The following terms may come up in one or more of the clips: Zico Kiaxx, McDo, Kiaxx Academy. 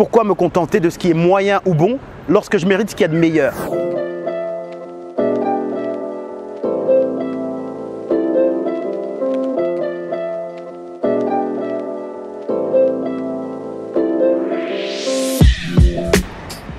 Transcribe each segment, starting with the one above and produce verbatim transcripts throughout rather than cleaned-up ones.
Pourquoi me contenter de ce qui est moyen ou bon lorsque je mérite ce qu'il y a de meilleur ?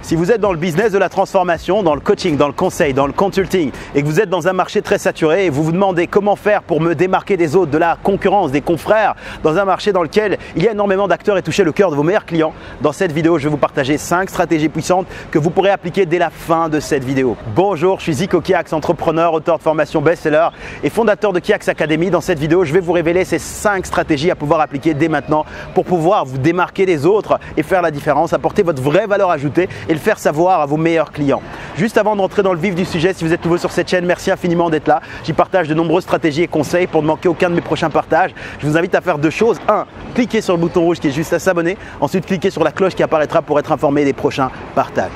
Si vous êtes dans le business de la transformation, dans le coaching, dans le conseil, dans le consulting et que vous êtes dans un marché très saturé et vous vous demandez comment faire pour me démarquer des autres, de la concurrence, des confrères, dans un marché dans lequel il y a énormément d'acteurs et toucher le cœur de vos meilleurs clients, dans cette vidéo, je vais vous partager cinq stratégies puissantes que vous pourrez appliquer dès la fin de cette vidéo. Bonjour, je suis Zico Kiaxx, entrepreneur, auteur de formation best-seller et fondateur de Kiaxx Academy. Dans cette vidéo, je vais vous révéler ces cinq stratégies à pouvoir appliquer dès maintenant pour pouvoir vous démarquer des autres et faire la différence, apporter votre vraie valeur ajoutée et le faire savoir à vos meilleurs clients. Juste avant de rentrer dans le vif du sujet, si vous êtes nouveau sur cette chaîne, merci infiniment d'être là. J'y partage de nombreuses stratégies et conseils. Pour ne manquer aucun de mes prochains partages, je vous invite à faire deux choses. Un, cliquez sur le bouton rouge qui est juste à s'abonner. Ensuite, cliquez sur la cloche qui apparaîtra pour être informé des prochains partages.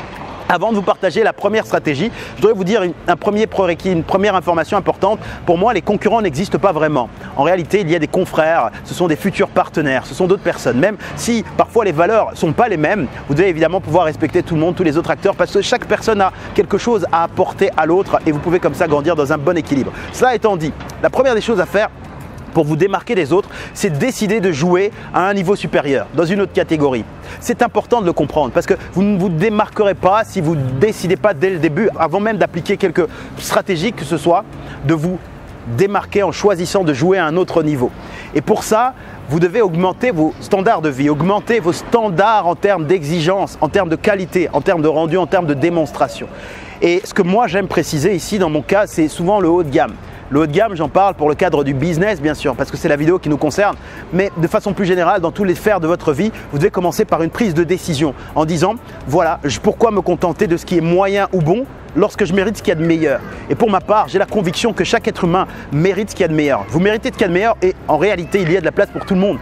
Avant de vous partager la première stratégie, je dois vous dire une, un premier prérequis, une première information importante. Pour moi, les concurrents n'existent pas vraiment. En réalité, il y a des confrères, ce sont des futurs partenaires, ce sont d'autres personnes. Même si parfois les valeurs ne sont pas les mêmes, vous devez évidemment pouvoir respecter tout le monde, tous les autres acteurs, parce que chaque personne a quelque chose à apporter à l'autre et vous pouvez comme ça grandir dans un bon équilibre. Cela étant dit, la première des choses à faire, pour vous démarquer des autres, c'est décider de jouer à un niveau supérieur, dans une autre catégorie. C'est important de le comprendre parce que vous ne vous démarquerez pas si vous ne décidez pas dès le début, avant même d'appliquer quelques stratégies que ce soit, de vous démarquer en choisissant de jouer à un autre niveau. Et pour ça, vous devez augmenter vos standards de vie, augmenter vos standards en termes d'exigence, en termes de qualité, en termes de rendu, en termes de démonstration. Et ce que moi j'aime préciser ici dans mon cas, c'est souvent le haut de gamme. Le haut de gamme, j'en parle pour le cadre du business bien sûr, parce que c'est la vidéo qui nous concerne, mais de façon plus générale, dans tous les sphères de votre vie, vous devez commencer par une prise de décision en disant « voilà, pourquoi me contenter de ce qui est moyen ou bon ?» lorsque je mérite ce qu'il y a de meilleur. Et pour ma part, j'ai la conviction que chaque être humain mérite ce qu'il y a de meilleur. Vous méritez ce qu'il y a de meilleur et en réalité, il y a de la place pour tout le monde.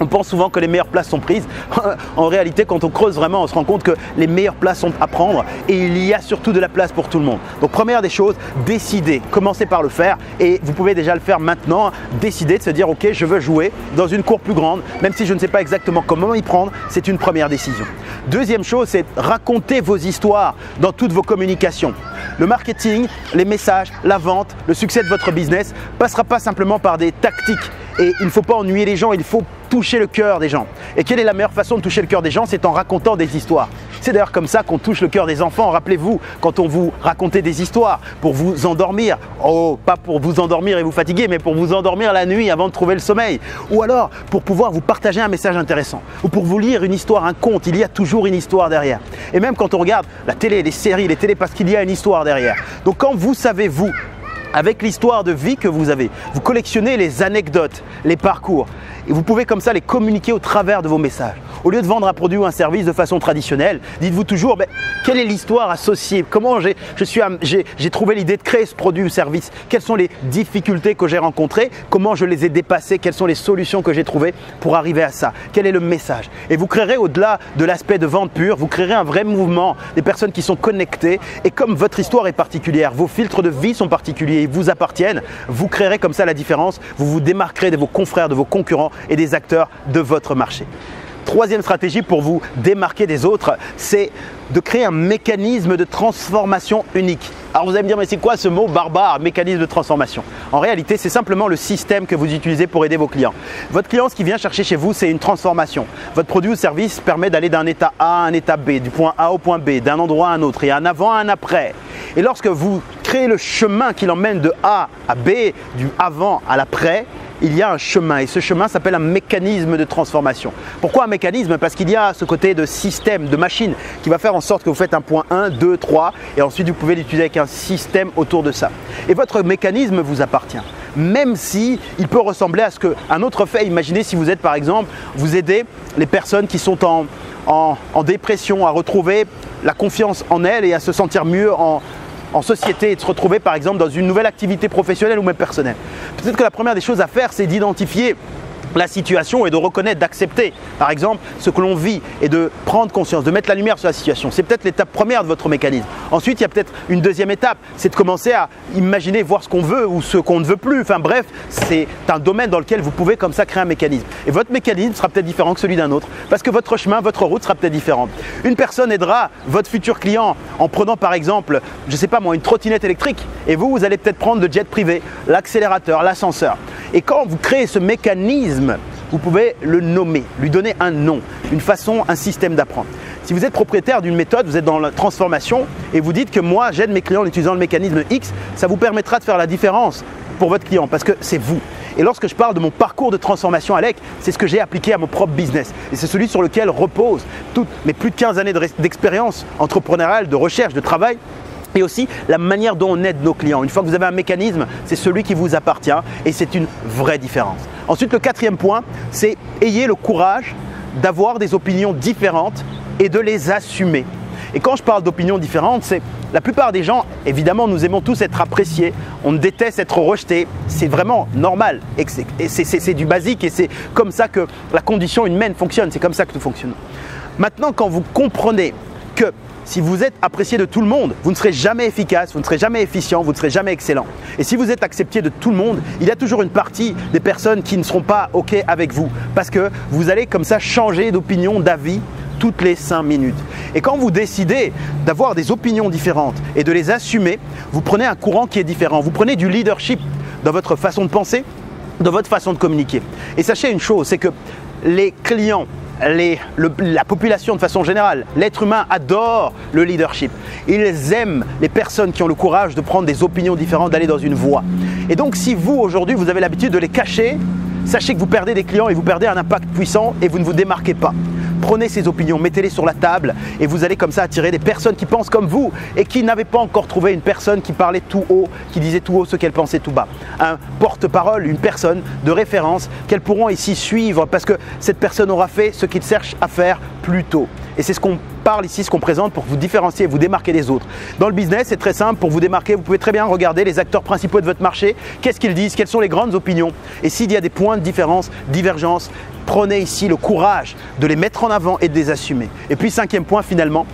On pense souvent que les meilleures places sont prises. En réalité, quand on creuse vraiment, on se rend compte que les meilleures places sont à prendre et il y a surtout de la place pour tout le monde. Donc première des choses, décidez, commencez par le faire et vous pouvez déjà le faire maintenant. Décidez de se dire « ok, je veux jouer dans une cour plus grande, même si je ne sais pas exactement comment y prendre », c'est une première décision. Deuxième chose, c'est raconter vos histoires dans toutes vos communications. Le marketing, les messages, la vente, le succès de votre business ne passera pas simplement par des tactiques. Et il ne faut pas ennuyer les gens, il faut toucher le cœur des gens. Et quelle est la meilleure façon de toucher le cœur des gens? C'est en racontant des histoires. C'est d'ailleurs comme ça qu'on touche le cœur des enfants. Rappelez-vous, quand on vous racontait des histoires pour vous endormir, oh, pas pour vous endormir et vous fatiguer, mais pour vous endormir la nuit avant de trouver le sommeil. Ou alors pour pouvoir vous partager un message intéressant ou pour vous lire une histoire, un conte, il y a toujours une histoire derrière. Et même quand on regarde la télé, les séries, les télés, parce qu'il y a une histoire derrière. Donc quand vous savez, vous, avec l'histoire de vie que vous avez, vous collectionnez les anecdotes, les parcours et vous pouvez comme ça les communiquer au travers de vos messages. Au lieu de vendre un produit ou un service de façon traditionnelle, dites-vous toujours ben, quelle est l'histoire associée, comment j'ai trouvé l'idée de créer ce produit ou service, quelles sont les difficultés que j'ai rencontrées, comment je les ai dépassées, quelles sont les solutions que j'ai trouvées pour arriver à ça, quel est le message. Et vous créerez au-delà de l'aspect de vente pure, vous créerez un vrai mouvement, des personnes qui sont connectées et comme votre histoire est particulière, vos filtres de vie sont particuliers, ils vous appartiennent, vous créerez comme ça la différence, vous vous démarquerez de vos confrères, de vos concurrents et des acteurs de votre marché. Troisième stratégie pour vous démarquer des autres, c'est de créer un mécanisme de transformation unique. Alors vous allez me dire, mais c'est quoi ce mot barbare, mécanisme de transformation? En réalité, c'est simplement le système que vous utilisez pour aider vos clients. Votre client, ce qu'il vient chercher chez vous, c'est une transformation. Votre produit ou service permet d'aller d'un état A à un état B, du point A au point B, d'un endroit à un autre, et un avant à un après. Et lorsque vous créez le chemin qui l'emmène de A à B, du avant à l'après, il y a un chemin et ce chemin s'appelle un mécanisme de transformation. Pourquoi un mécanisme? Parce qu'il y a ce côté de système, de machine qui va faire en sorte que vous faites un point un, deux, trois et ensuite vous pouvez l'utiliser avec un système autour de ça. Et votre mécanisme vous appartient. Même si il peut ressembler à ce qu'un autre fait. Imaginez si vous êtes par exemple, vous aidez les personnes qui sont en, en, en dépression à retrouver la confiance en elles et à se sentir mieux en en société et de se retrouver par exemple dans une nouvelle activité professionnelle ou même personnelle. Peut-être que la première des choses à faire, c'est d'identifier la situation et de reconnaître, d'accepter par exemple ce que l'on vit et de prendre conscience, de mettre la lumière sur la situation. C'est peut-être l'étape première de votre mécanisme. Ensuite, il y a peut-être une deuxième étape, c'est de commencer à imaginer, voir ce qu'on veut ou ce qu'on ne veut plus. Enfin bref, c'est un domaine dans lequel vous pouvez comme ça créer un mécanisme. Et votre mécanisme sera peut-être différent que celui d'un autre parce que votre chemin, votre route sera peut-être différente. Une personne aidera votre futur client en prenant par exemple, je ne sais pas moi, une trottinette électrique et vous, vous allez peut-être prendre le jet privé, l'accélérateur, l'ascenseur. Et quand vous créez ce mécanisme, vous pouvez le nommer, lui donner un nom, une façon, un système d'apprendre. Si vous êtes propriétaire d'une méthode, vous êtes dans la transformation et vous dites que moi j'aide mes clients en utilisant le mécanisme X, ça vous permettra de faire la différence pour votre client parce que c'est vous. Et lorsque je parle de mon parcours de transformation Alec, c'est ce que j'ai appliqué à mon propre business et c'est celui sur lequel repose toutes mes plus de quinze années d'expérience entrepreneuriale, de recherche, de travail. Et aussi la manière dont on aide nos clients. Une fois que vous avez un mécanisme, c'est celui qui vous appartient et c'est une vraie différence. Ensuite, le quatrième point, c'est ayez le courage d'avoir des opinions différentes et de les assumer. Et quand je parle d'opinions différentes, c'est la plupart des gens, évidemment, nous aimons tous être appréciés, on déteste être rejeté, c'est vraiment normal et c'est du basique et c'est comme ça que la condition humaine fonctionne, c'est comme ça que nous fonctionnons. Maintenant, quand vous comprenez que si vous êtes apprécié de tout le monde, vous ne serez jamais efficace, vous ne serez jamais efficient, vous ne serez jamais excellent. Et si vous êtes accepté de tout le monde, il y a toujours une partie des personnes qui ne seront pas OK avec vous parce que vous allez comme ça changer d'opinion, d'avis toutes les cinq minutes. Et quand vous décidez d'avoir des opinions différentes et de les assumer, vous prenez un courant qui est différent, vous prenez du leadership dans votre façon de penser, dans votre façon de communiquer. Et sachez une chose, c'est que les clients, Les, le, la population de façon générale, l'être humain adore le leadership. Ils aiment les personnes qui ont le courage de prendre des opinions différentes, d'aller dans une voie. Et donc si vous aujourd'hui vous avez l'habitude de les cacher, sachez que vous perdez des clients et vous perdez un impact puissant et vous ne vous démarquez pas. Prenez ces opinions, mettez-les sur la table et vous allez comme ça attirer des personnes qui pensent comme vous et qui n'avaient pas encore trouvé une personne qui parlait tout haut, qui disait tout haut ce qu'elle pensait tout bas. Un porte-parole, une personne de référence qu'elles pourront ici suivre parce que cette personne aura fait ce qu'il cherche à faire plus tôt. Et c'est ce qu'on parle ici, ce qu'on présente pour vous différencier et vous démarquer des autres. Dans le business, c'est très simple, pour vous démarquer, vous pouvez très bien regarder les acteurs principaux de votre marché, qu'est-ce qu'ils disent, quelles sont les grandes opinions. Et s'il y a des points de différence, divergence, prenez ici le courage de les mettre en avant et de les assumer. Et puis cinquième point finalement,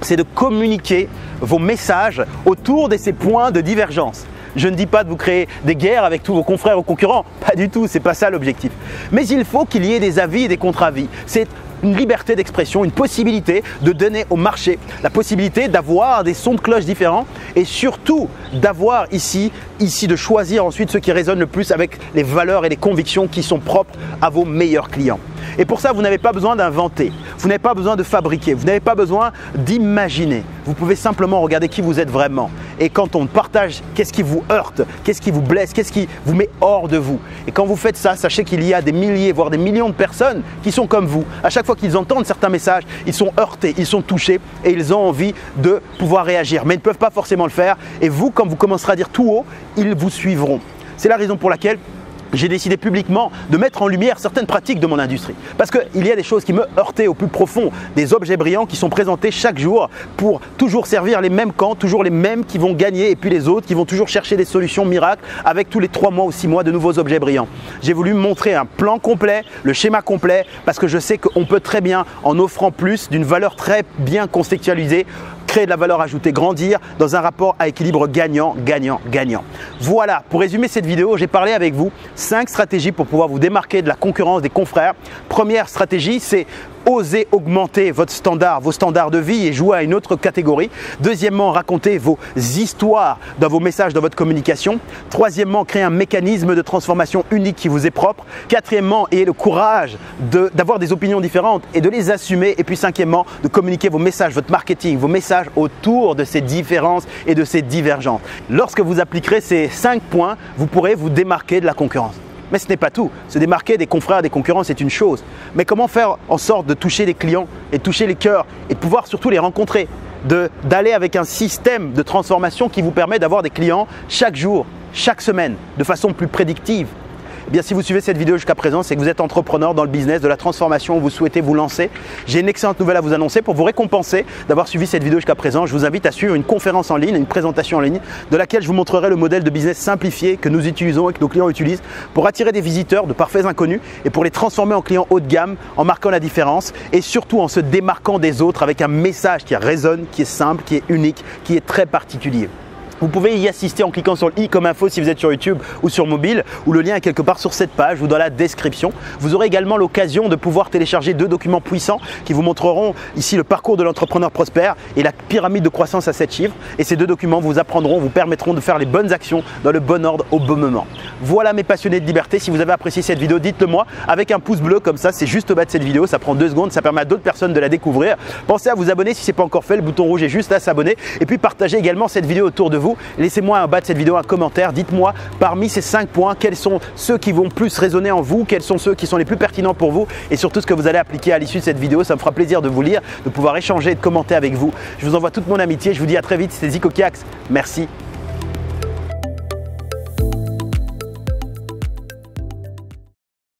c'est de communiquer vos messages autour de ces points de divergence. Je ne dis pas de vous créer des guerres avec tous vos confrères ou concurrents, pas du tout, c'est pas ça l'objectif. Mais il faut qu'il y ait des avis et des contre-avis. C'est une liberté d'expression, une possibilité de donner au marché, la possibilité d'avoir des sons de cloche différents et surtout d'avoir ici, ici de choisir ensuite ce qui résonne le plus avec les valeurs et les convictions qui sont propres à vos meilleurs clients. Et pour ça, vous n'avez pas besoin d'inventer, vous n'avez pas besoin de fabriquer, vous n'avez pas besoin d'imaginer. Vous pouvez simplement regarder qui vous êtes vraiment. Et quand on partage, qu'est-ce qui vous heurte, qu'est-ce qui vous blesse, qu'est-ce qui vous met hors de vous. Et quand vous faites ça, sachez qu'il y a des milliers, voire des millions de personnes qui sont comme vous. À chaque fois qu'ils entendent certains messages, ils sont heurtés, ils sont touchés et ils ont envie de pouvoir réagir. Mais ils ne peuvent pas forcément le faire. Et vous, quand vous commencerez à dire tout haut, ils vous suivront. C'est la raison pour laquelle j'ai décidé publiquement de mettre en lumière certaines pratiques de mon industrie parce qu'il y a des choses qui me heurtaient au plus profond, des objets brillants qui sont présentés chaque jour pour toujours servir les mêmes camps, toujours les mêmes qui vont gagner et puis les autres qui vont toujours chercher des solutions miracles avec tous les trois mois ou six mois de nouveaux objets brillants. J'ai voulu montrer un plan complet, le schéma complet parce que je sais qu'on peut très bien, en offrant plus d'une valeur très bien contextualisée, créer de la valeur ajoutée, grandir dans un rapport à équilibre gagnant, gagnant, gagnant. Voilà, pour résumer cette vidéo, j'ai parlé avec vous cinq stratégies pour pouvoir vous démarquer de la concurrence des confrères. Première stratégie, c'est oser augmenter votre standard, vos standards de vie et jouer à une autre catégorie. Deuxièmement, raconter vos histoires dans vos messages, dans votre communication. Troisièmement, créer un mécanisme de transformation unique qui vous est propre. Quatrièmement, ayez le courage d'avoir des opinions différentes et de les assumer. Et puis cinquièmement, de communiquer vos messages, votre marketing, vos messages autour de ces différences et de ces divergences. Lorsque vous appliquerez ces cinq points, vous pourrez vous démarquer de la concurrence. Mais ce n'est pas tout. Se démarquer des confrères, des concurrents, c'est une chose. Mais comment faire en sorte de toucher les clients et de toucher les cœurs et de pouvoir surtout les rencontrer, d'aller avec un système de transformation qui vous permet d'avoir des clients chaque jour, chaque semaine, de façon plus prédictive. eh bien, si vous suivez cette vidéo jusqu'à présent, c'est que vous êtes entrepreneur dans le business de la transformation, vous souhaitez vous lancer. J'ai une excellente nouvelle à vous annoncer. Pour vous récompenser d'avoir suivi cette vidéo jusqu'à présent, je vous invite à suivre une conférence en ligne, une présentation en ligne de laquelle je vous montrerai le modèle de business simplifié que nous utilisons et que nos clients utilisent pour attirer des visiteurs de parfaits inconnus et pour les transformer en clients haut de gamme en marquant la différence et surtout en se démarquant des autres avec un message qui résonne, qui est simple, qui est unique, qui est très particulier. Vous pouvez y assister en cliquant sur le i comme info si vous êtes sur YouTube ou sur mobile, où le lien est quelque part sur cette page ou dans la description. Vous aurez également l'occasion de pouvoir télécharger deux documents puissants qui vous montreront ici le parcours de l'entrepreneur prospère et la pyramide de croissance à sept chiffres. Et ces deux documents vous apprendront, vous permettront de faire les bonnes actions dans le bon ordre au bon moment. Voilà mes passionnés de liberté. Si vous avez apprécié cette vidéo, dites-le moi avec un pouce bleu comme ça, c'est juste au bas de cette vidéo. Ça prend deux secondes, ça permet à d'autres personnes de la découvrir. Pensez à vous abonner si ce n'est pas encore fait. Le bouton rouge est juste à s'abonner. Et puis partagez également cette vidéo autour de vous. Laissez-moi en bas de cette vidéo un commentaire. Dites-moi parmi ces cinq points, quels sont ceux qui vont le plus résonner en vous, quels sont ceux qui sont les plus pertinents pour vous et surtout ce que vous allez appliquer à l'issue de cette vidéo. Ça me fera plaisir de vous lire, de pouvoir échanger et de commenter avec vous. Je vous envoie toute mon amitié. Je vous dis à très vite. C'était Zico Kiaxx. Merci.